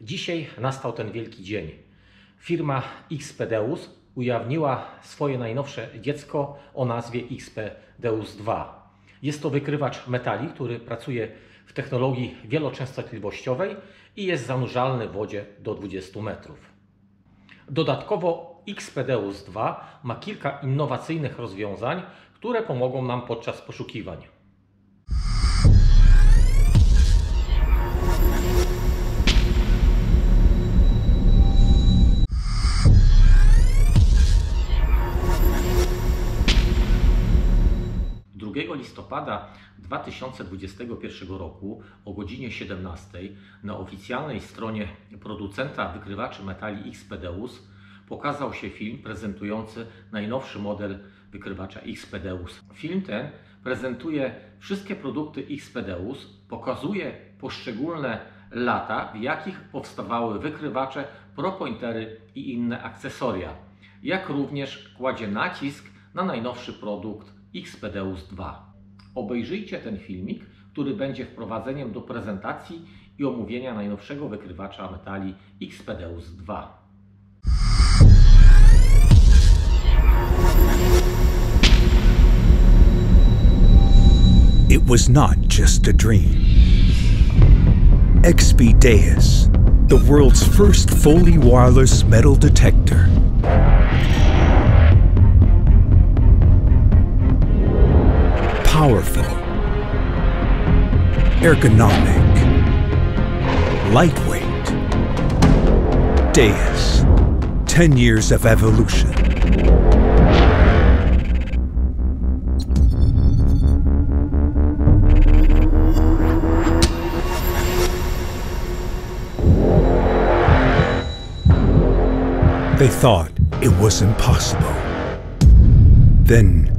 Dzisiaj nastał ten wielki dzień. Firma XP Deus ujawniła swoje najnowsze dziecko o nazwie XP Deus II. Jest to wykrywacz metali, który pracuje w technologii wieloczęstotliwościowej i jest zanurzalny w wodzie do 20 metrów. Dodatkowo XP Deus II ma kilka innowacyjnych rozwiązań, które pomogą nam podczas poszukiwań. Listopada 2021 roku o godzinie 17 na oficjalnej stronie producenta wykrywaczy metali XP Deus pokazał się film prezentujący najnowszy model wykrywacza XP Deus. Film ten prezentuje wszystkie produkty XP Deus, pokazuje poszczególne lata, w jakich powstawały wykrywacze, propointery i inne akcesoria, jak również kładzie nacisk na najnowszy produkt XP Deus II. Obejrzyjcie ten filmik, który będzie wprowadzeniem do prezentacji i omówienia najnowszego wykrywacza metali XP Deus II. It was not just a dream. XP Deus, the world's first fully wireless metal detector. Powerful, ergonomic, lightweight. Deus, 10 years of evolution. They thought it was impossible. Then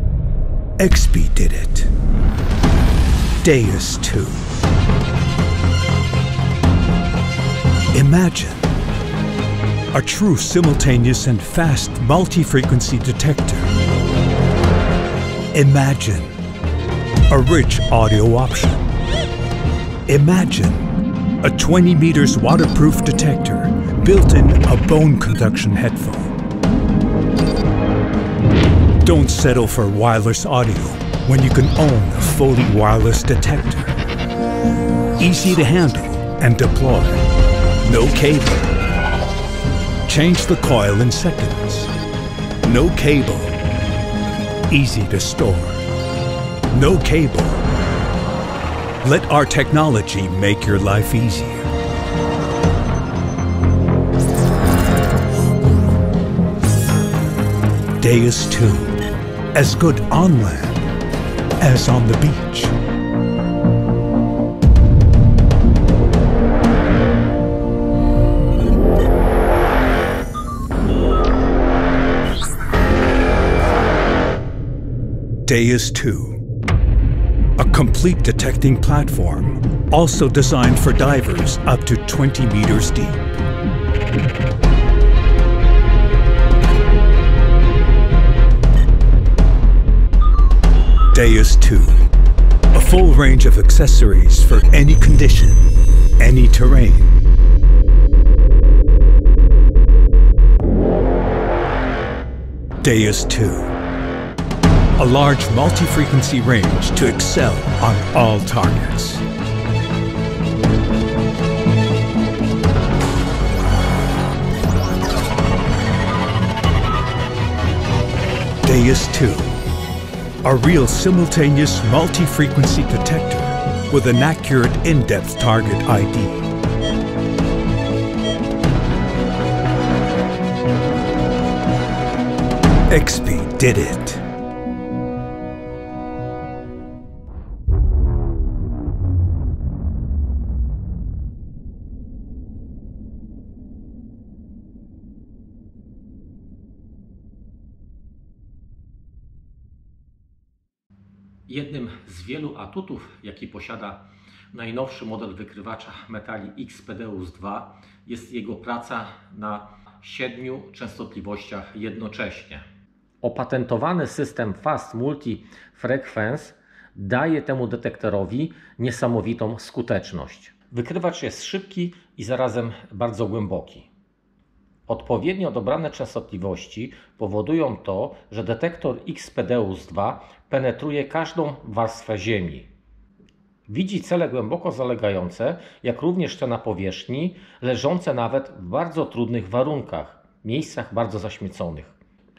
XP did it. Deus II. Imagine a true simultaneous and fast multi-frequency detector. Imagine a rich audio option. Imagine a 20 meters waterproof detector built in a bone conduction headphone. Don't settle for wireless audio when you can own a fully wireless detector. Easy to handle and deploy. No cable. Change the coil in seconds. No cable. Easy to store. No cable. Let our technology make your life easier. Deus II. As good on land as on the beach. Deus II, a complete detecting platform also designed for divers up to 20 meters deep. Deus II, a full range of accessories for any condition, any terrain. Deus II, a large multi-frequency range to excel on all targets. Deus II, a real simultaneous multi-frequency detector with an accurate in-depth target ID. XP did it. Jednym z wielu atutów, jaki posiada najnowszy model wykrywacza metali XP Deus II, jest jego praca na 7 częstotliwościach jednocześnie. Opatentowany system Fast Multi Frequency daje temu detektorowi niesamowitą skuteczność. Wykrywacz jest szybki i zarazem bardzo głęboki. Odpowiednio dobrane częstotliwości powodują to, że detektor XP Deus II penetruje każdą warstwę Ziemi. Widzi cele głęboko zalegające, jak również te na powierzchni, leżące nawet w bardzo trudnych warunkach, miejscach bardzo zaśmieconych.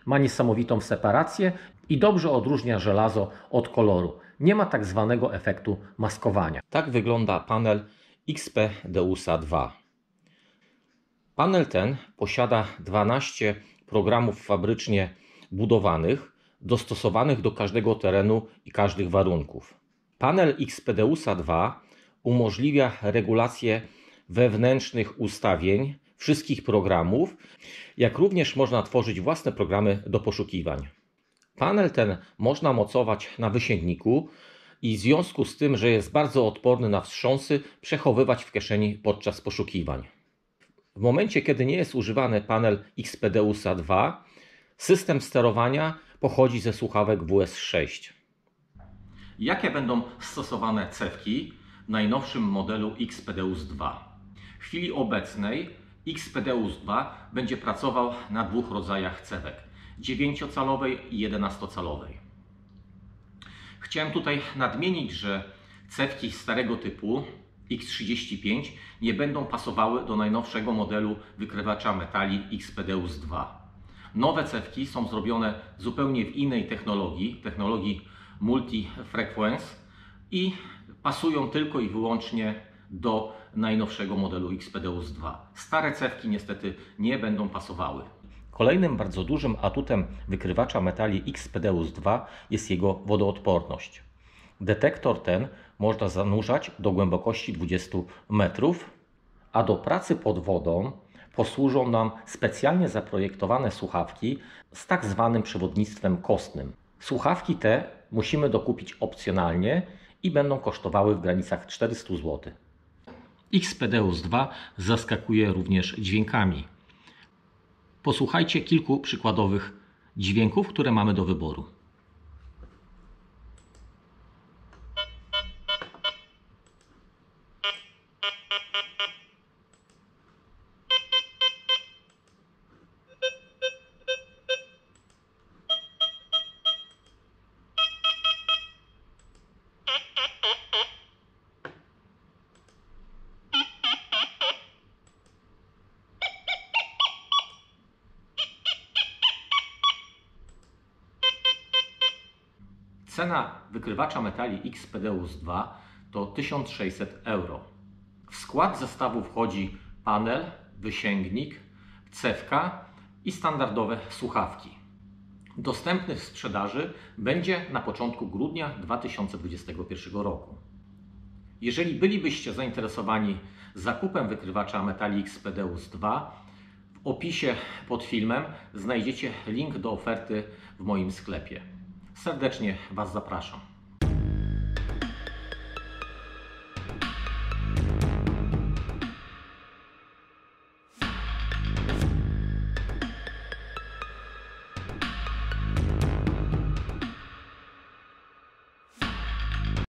Ma niesamowitą separację i dobrze odróżnia żelazo od koloru. Nie ma tak zwanego efektu maskowania. Tak wygląda panel XP Deus II. Panel ten posiada 12 programów fabrycznie budowanych, dostosowanych do każdego terenu i każdych warunków. Panel XP Deus II umożliwia regulację wewnętrznych ustawień wszystkich programów, jak również można tworzyć własne programy do poszukiwań. Panel ten można mocować na wysięgniku i w związku z tym, że jest bardzo odporny na wstrząsy, przechowywać w kieszeni podczas poszukiwań. W momencie, kiedy nie jest używany panel XP Deus II, system sterowania pochodzi ze słuchawek WS6. Jakie będą stosowane cewki w najnowszym modelu XP Deus II? W chwili obecnej XP Deus II będzie pracował na dwóch rodzajach cewek: 9-calowej i 11-calowej. Chciałem tutaj nadmienić, że cewki starego typu X35 nie będą pasowały do najnowszego modelu wykrywacza metali XP Deus II. Nowe cewki są zrobione zupełnie w innej technologii Multi Frequency i pasują tylko i wyłącznie do najnowszego modelu XP Deus II. Stare cewki niestety nie będą pasowały. Kolejnym bardzo dużym atutem wykrywacza metali XP Deus II jest jego wodoodporność. Detektor ten można zanurzać do głębokości 20 metrów, a do pracy pod wodą posłużą nam specjalnie zaprojektowane słuchawki z tak zwanym przewodnictwem kostnym. Słuchawki te musimy dokupić opcjonalnie i będą kosztowały w granicach 400 zł. XP Deus II zaskakuje również dźwiękami. Posłuchajcie kilku przykładowych dźwięków, które mamy do wyboru. Cena wykrywacza metali XP Deus II to 1600 euro. W skład zestawu wchodzi panel, wysięgnik, cewka i standardowe słuchawki. Dostępny w sprzedaży będzie na początku grudnia 2021 roku. Jeżeli bylibyście zainteresowani zakupem wykrywacza metali XP Deus II, w opisie pod filmem znajdziecie link do oferty w moim sklepie. Serdecznie Was zapraszam.